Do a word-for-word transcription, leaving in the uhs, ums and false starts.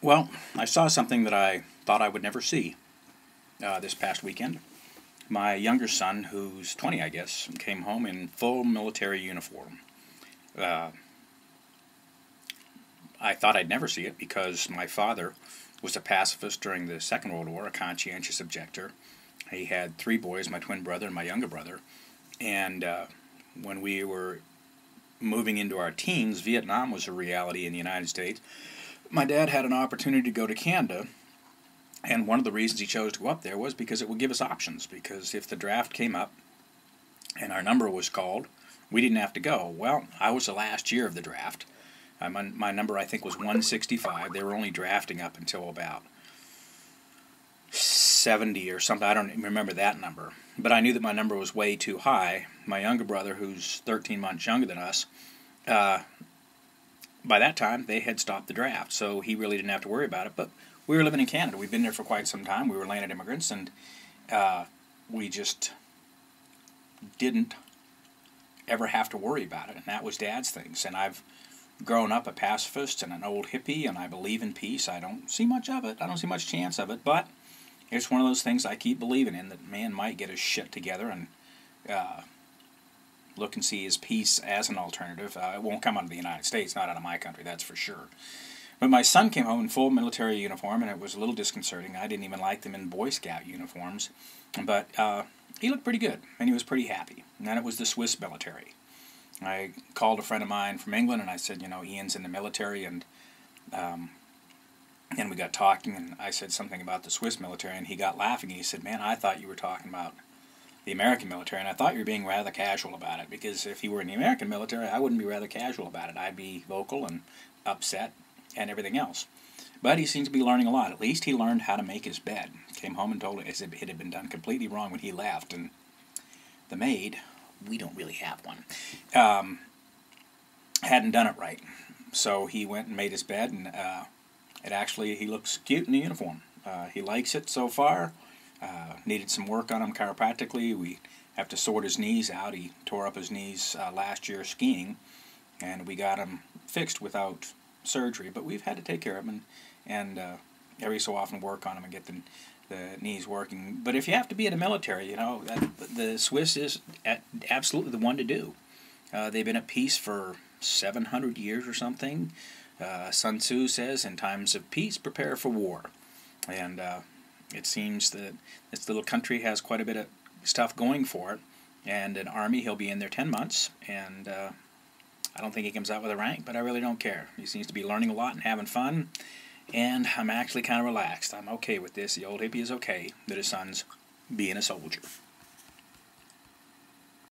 Well, I saw something that I thought I would never see uh, this past weekend. My younger son, who's twenty, I guess, came home in full military uniform. Uh, I thought I'd never see it because my father was a pacifist during the Second World War, a conscientious objector. He had three boys, my twin brother and my younger brother. And uh, when we were moving into our teens, Vietnam was a reality in the United States. My dad had an opportunity to go to Canada, and one of the reasons he chose to go up there was because it would give us options, because if the draft came up and our number was called, we didn't have to go. Well, I was the last year of the draft. I, my, my number, I think, was one sixty-five. They were only drafting up until about seventy or something. I don't remember that number. But I knew that my number was way too high. My younger brother, who's thirteen months younger than us, uh, by that time, they had stopped the draft, so he really didn't have to worry about it. But we were living in Canada. We'd been there for quite some time. We were landed immigrants, and uh, we just didn't ever have to worry about it. And that was Dad's things. And I've grown up a pacifist and an old hippie, and I believe in peace. I don't see much of it. I don't see much chance of it. But it's one of those things I keep believing in, that man might get his shit together and uh, look and see his peace as an alternative. Uh, it won't come out of the United States, not out of my country, that's for sure. But my son came home in full military uniform, and it was a little disconcerting. I didn't even like them in Boy Scout uniforms, but uh, he looked pretty good, and he was pretty happy. And then it was the Swiss military. I called a friend of mine from England, and I said, you know, Ian's in the military, and um, then we got talking, and I said something about the Swiss military, and he got laughing, and he said, man, I thought you were talking about the American military, and I thought you were being rather casual about it, because if you were in the American military, I wouldn't be rather casual about it. I'd be vocal and upset and everything else. But he seems to be learning a lot. At least he learned how to make his bed. Came home and told us it had been done completely wrong when he left, and the maid, we don't really have one, um, hadn't done it right. So he went and made his bed, and uh, it actually, he looks cute in the uniform. Uh, he likes it so far. Uh, needed some work on him chiropractically. We have to sort his knees out. He tore up his knees uh, last year skiing, and we got him fixed without surgery. But we've had to take care of him and, and uh, every so often work on him and get the, the knees working. But if you have to be in the military, you know, that, the Swiss is at, absolutely the one to do. Uh, they've been at peace for seven hundred years or something. Uh, Sun Tzu says, in times of peace, prepare for war. And Uh, It seems that this little country has quite a bit of stuff going for it, and an army, he'll be in there ten months, and uh, I don't think he comes out with a rank, but I really don't care. He seems to be learning a lot and having fun, and I'm actually kind of relaxed. I'm okay with this. The old hippie is okay that his son's being a soldier.